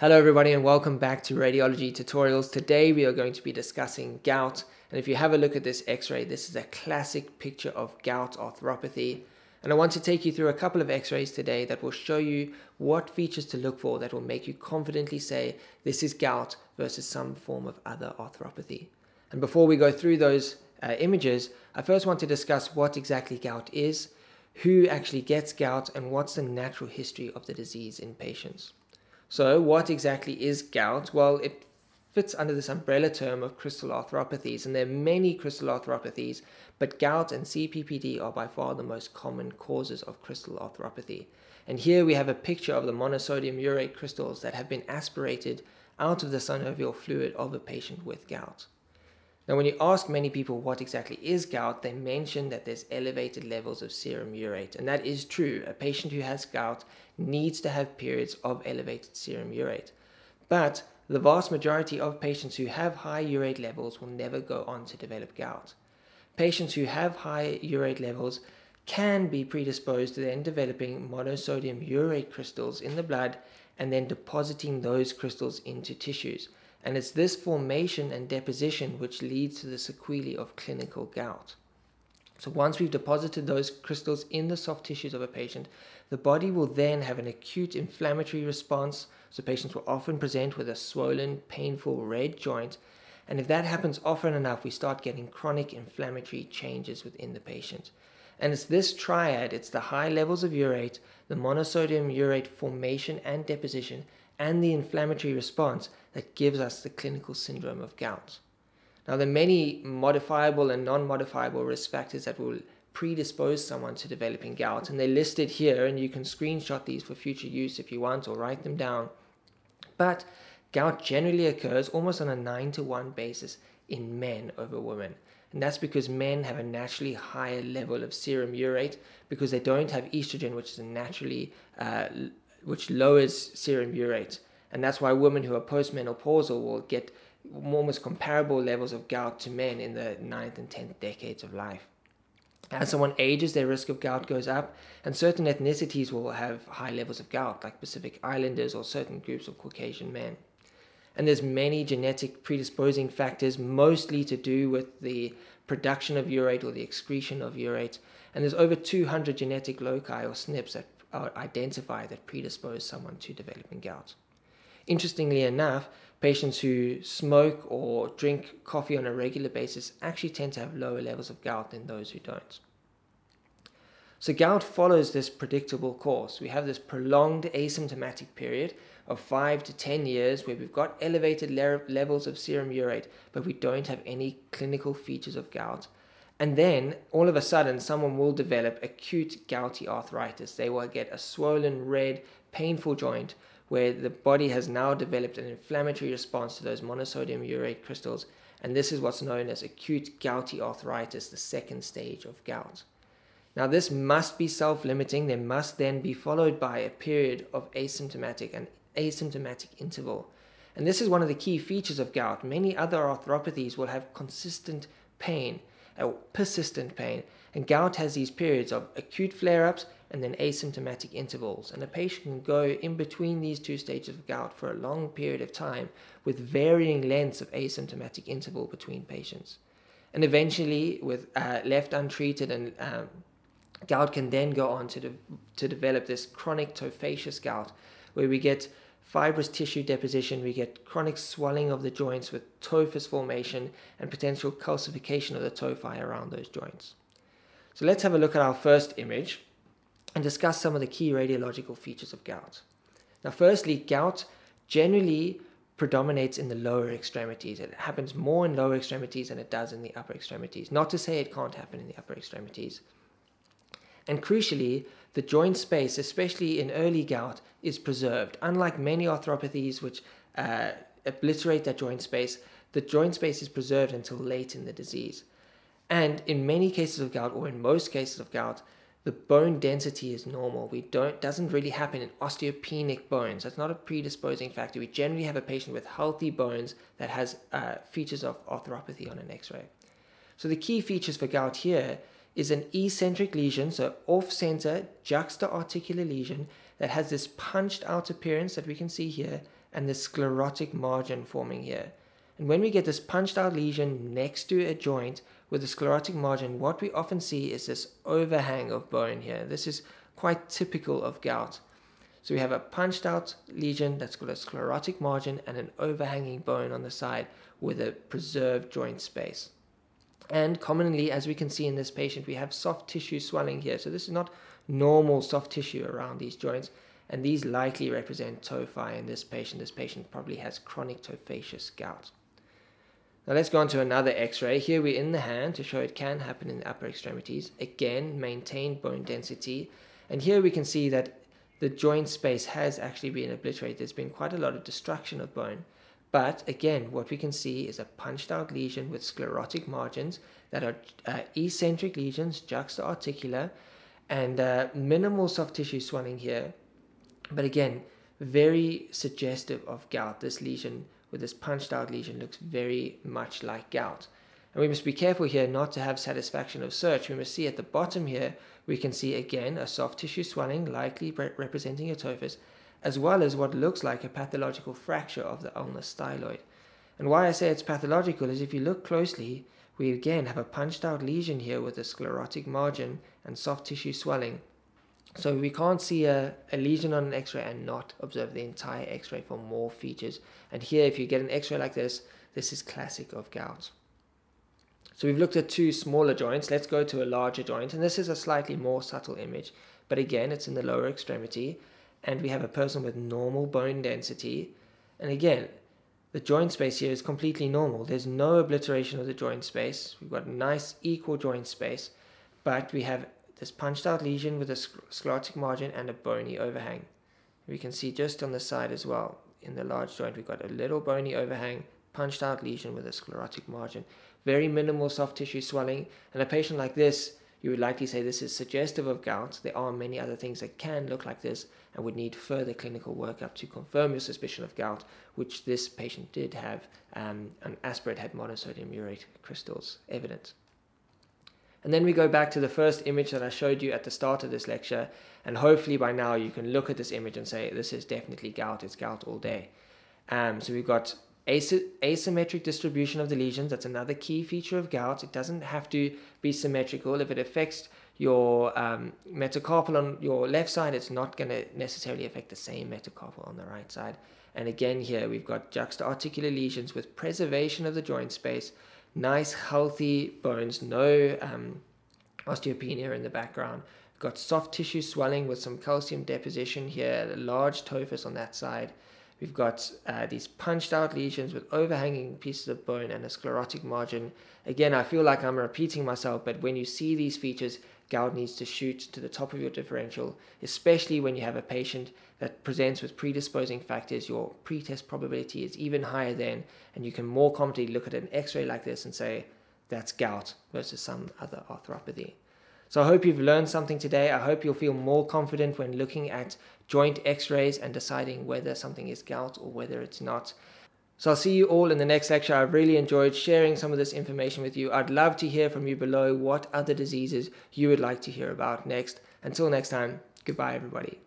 Hello everybody and welcome back to Radiology Tutorials. Today we are going to be discussing gout, and if you have a look at this x-ray, this is a classic picture of gout arthropathy, and I want to take you through a couple of x-rays today that will show you what features to look for that will make you confidently say this is gout versus some form of other arthropathy. And before we go through those images, I first want to discuss what exactly gout is, who actually gets gout, and what's the natural history of the disease in patients. So what exactly is gout? Well, it fits under this umbrella term of crystal arthropathies, and there are many crystal arthropathies, but gout and CPPD are by far the most common causes of crystal arthropathy. And here we have a picture of the monosodium urate crystals that have been aspirated out of the synovial fluid of a patient with gout. Now, when you ask many people what exactly is gout, they mention that there's elevated levels of serum urate. And that is true. A patient who has gout needs to have periods of elevated serum urate. But the vast majority of patients who have high urate levels will never go on to develop gout. Patients who have high urate levels can be predisposed to then developing monosodium urate crystals in the blood and then depositing those crystals into tissues. And it's this formation and deposition which leads to the sequelae of clinical gout. So once we've deposited those crystals in the soft tissues of a patient, the body will then have an acute inflammatory response. So patients will often present with a swollen, painful red joint. And if that happens often enough, we start getting chronic inflammatory changes within the patient. And it's this triad, it's the high levels of urate, the monosodium urate formation and deposition, and the inflammatory response that gives us the clinical syndrome of gout. Now, there are many modifiable and non-modifiable risk factors that will predispose someone to developing gout, and they're listed here, and you can screenshot these for future use if you want, or write them down. But gout generally occurs almost on a 9-to-1 basis in men over women. And that's because men have a naturally higher level of serum urate because they don't have estrogen, which is naturally which lowers serum urate. And that's why women who are postmenopausal will get almost comparable levels of gout to men in the 9th and 10th decades of life. As someone ages, their risk of gout goes up, and certain ethnicities will have high levels of gout, like Pacific Islanders or certain groups of Caucasian men. And there's many genetic predisposing factors, mostly to do with the production of urate or the excretion of urate. And there's over 200 genetic loci or SNPs that are identified that predispose someone to developing gout. Interestingly enough, patients who smoke or drink coffee on a regular basis actually tend to have lower levels of gout than those who don't. So gout follows this predictable course. We have this prolonged asymptomatic period of 5 to 10 years where we've got elevated levels of serum urate, but we don't have any clinical features of gout. And then all of a sudden, someone will develop acute gouty arthritis. They will get a swollen, red, painful joint where the body has now developed an inflammatory response to those monosodium urate crystals. And this is what's known as acute gouty arthritis, the second stage of gout. Now, this must be self-limiting. They must then be followed by a period of asymptomatic interval. And this is one of the key features of gout. Many other arthropathies will have consistent pain, persistent pain, and gout has these periods of acute flare-ups and then asymptomatic intervals, and a patient can go in between these two stages of gout for a long period of time with varying lengths of asymptomatic interval between patients. And eventually, with left untreated, and gout can then go on to develop this chronic tophaceous gout, where we get fibrous tissue deposition, we get chronic swelling of the joints with tophus formation and potential calcification of the tophi around those joints. So let's have a look at our first image and discuss some of the key radiological features of gout. Now, firstly, gout generally predominates in the lower extremities. It happens more in lower extremities than it does in the upper extremities. Not to say it can't happen in the upper extremities. And crucially, the joint space, especially in early gout, is preserved. Unlike many arthropathies which obliterate that joint space, the joint space is preserved until late in the disease. And in many cases of gout, or in most cases of gout, the bone density is normal. Doesn't really happen in osteopenic bones. That's not a predisposing factor. We generally have a patient with healthy bones that has features of arthropathy on an x-ray. So the key features for gout here is an eccentric lesion, so off-center, juxta-articular lesion that has this punched out appearance that we can see here and the sclerotic margin forming here. And when we get this punched out lesion next to a joint with a sclerotic margin, what we often see is this overhang of bone here. This is quite typical of gout. So we have a punched out lesion that's got a sclerotic margin and an overhanging bone on the side with a preserved joint space. And commonly, as we can see in this patient, we have soft tissue swelling here. So this is not normal soft tissue around these joints, and these likely represent tophi in this patient. This patient probably has chronic tophaceous gout. Now let's go on to another x-ray. Here we're in the hand to show it can happen in the upper extremities. Again, maintained bone density. And here we can see that the joint space has actually been obliterated. There's been quite a lot of destruction of bone. But again, what we can see is a punched out lesion with sclerotic margins that are eccentric lesions, juxta-articular, and minimal soft tissue swelling here. But again, very suggestive of gout. This lesion with this punched out lesion looks very much like gout. And we must be careful here not to have satisfaction of search. We must see at the bottom here, we can see again a soft tissue swelling, likely representing a tophus, as well as what looks like a pathological fracture of the ulnar styloid. And why I say it's pathological is if you look closely, we again have a punched out lesion here with a sclerotic margin and soft tissue swelling. So we can't see a lesion on an x-ray and not observe the entire x-ray for more features. And here, if you get an x-ray like this, this is classic of gout. So we've looked at two smaller joints. Let's go to a larger joint. And this is a slightly more subtle image. But again, it's in the lower extremity. And we have a person with normal bone density. And again, the joint space here is completely normal. There's no obliteration of the joint space. We've got a nice equal joint space. But we have this punched out lesion with a sclerotic margin and a bony overhang. We can see just on the side as well, in the large joint, we've got a little bony overhang, punched out lesion with a sclerotic margin. Very minimal soft tissue swelling. And a patient like this, you would likely say this is suggestive of gout. There are many other things that can look like this and would need further clinical workup to confirm your suspicion of gout, which this patient did have. An aspirate had monosodium urate crystals evident. And then we go back to the first image that I showed you at the start of this lecture, and hopefully by now you can look at this image and say this is definitely gout, it's gout all day. So we've got asymmetric distribution of the lesions. That's another key feature of gout. It doesn't have to be symmetrical. If it affects your metacarpal on your left side, it's not going to necessarily affect the same metacarpal on the right side. And again here we've got juxta-articular lesions with preservation of the joint space. Nice healthy bones, no osteopenia in the background. Got soft tissue swelling with some calcium deposition here, a large tophus on that side. We've got these punched out lesions with overhanging pieces of bone and a sclerotic margin. Again, I feel like I'm repeating myself, but when you see these features, gout needs to shoot to the top of your differential, especially when you have a patient that presents with predisposing factors. Your pretest probability is even higher then, and you can more confidently look at an x-ray like this and say, that's gout versus some other arthropathy. So I hope you've learned something today. I hope you'll feel more confident when looking at joint x-rays and deciding whether something is gout or whether it's not. So I'll see you all in the next lecture. I've really enjoyed sharing some of this information with you. I'd love to hear from you below what other diseases you would like to hear about next. Until next time, goodbye everybody.